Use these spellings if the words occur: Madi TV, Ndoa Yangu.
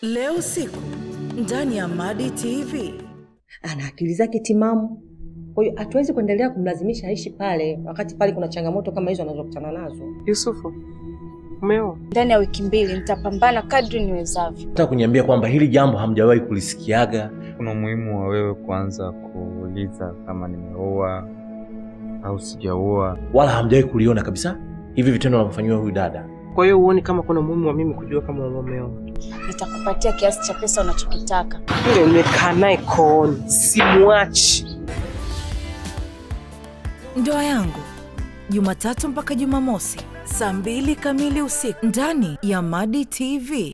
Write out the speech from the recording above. Leo siku ndani ya Madi TV ana akili zake timamu, kwa hiyo hatuwezi kuendelea kumlazimisha aishi pale wakati pale kuna changamoto kama hizo anazokutana nazo. Yusufu meo, ndani ya wiki mbili nitapambana kadri niwezavyo. Nataka kuniambia kwamba hili jambo hamjawahi kulisikiaga. Kuna umuhimu wa wewe kuanza kuuliza kama nimeoa au sijaoa, wala hamjawahi kuliona kabisa hivi vitendo vinavyofanywa huyu dada. Kwa hiyo uone kama kuna muhimu wa mimi kujua kama mumeoa. Nitakupatia kiasi cha pesa unachotaka. Yule nimekaa naye kooni, simwachi. Ndoa yangu Jumatatu mpaka Jumamosi, saa 2 kamili usiku ndani ya Madi TV.